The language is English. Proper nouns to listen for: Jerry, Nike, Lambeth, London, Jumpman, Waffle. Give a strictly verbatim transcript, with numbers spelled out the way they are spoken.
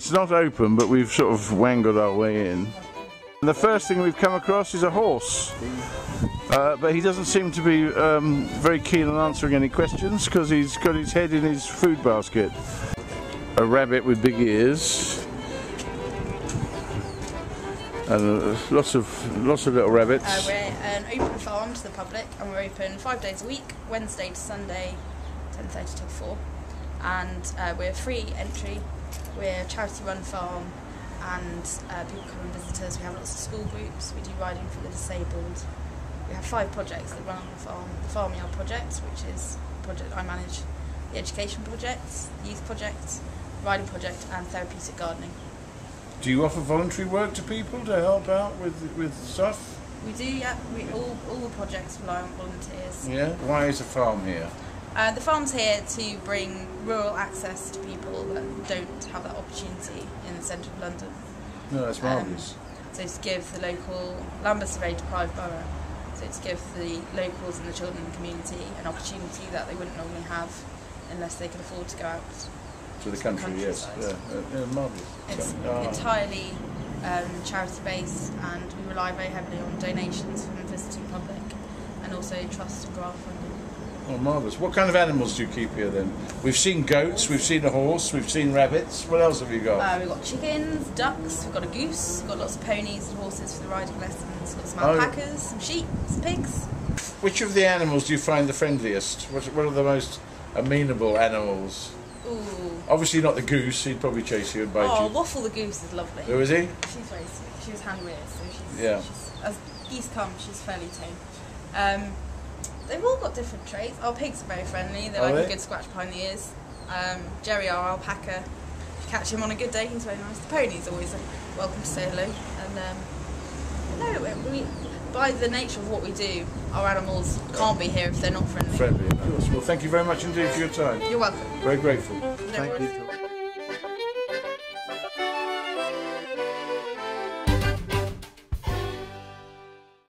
It's not open, but we've sort of wangled our way in. And the first thing we've come across is a horse. Uh, but he doesn't seem to be um, very keen on answering any questions because he's got his head in his food basket. A rabbit with big ears. And uh, lots of lots of little rabbits. Uh, we're an open farm to the public, and we're open five days a week, Wednesday to Sunday, ten thirty till four. And uh, we're free entry. We're a charity-run farm, and uh, people come and visit us. We have lots of school groups. We do riding for the disabled. We have five projects that run on the farm: the farmyard project, which is a project I manage, the education projects, the youth project, riding project, and therapeutic gardening. Do you offer voluntary work to people to help out with with stuff? We do, yeah. We all all the projects rely on volunteers. Yeah. Why is the farm here? Uh, the farm's here to bring rural access to people that don't have that opportunity in the centre of London. No, that's marvellous. Um, so to give the local, Lambeth's a very deprived borough, so to give the locals and the children in the community an opportunity that they wouldn't normally have unless they could afford to go out to the country, yes. Yeah, yeah, marvellous. It's oh. entirely um, charity-based, and we rely very heavily on donations from the visiting public and also trust and grant funding. Oh, marvellous. What kind of animals do you keep here then? We've seen goats, we've seen a horse, we've seen rabbits. What else have you got? Uh, we've got chickens, ducks, we've got a goose, we've got lots of ponies and horses for the riding lessons, we've got some alpacas, oh. some sheep, some pigs. Which of the animals do you find the friendliest? What, what are the most amenable animals? Ooh. Obviously not the goose, he'd probably chase you and bite oh, you. Oh, Waffle the goose is lovely. Who is he? She's very sweet. She was hand-reared, so she's, yeah. she's, as geese come, she's fairly tame. Um, they've all got different traits. Our pigs are very friendly, they like they? a good scratch behind the ears. Um, Jerry, our alpaca, if you catch him on a good day, he's very nice. The pony's always welcome to say hello. And um, no, we, by the nature of what we do, our animals can't be here if they're not friendly. Friendly, of course. Well, thank you very much indeed for your time. You're welcome. Very grateful. No thank you.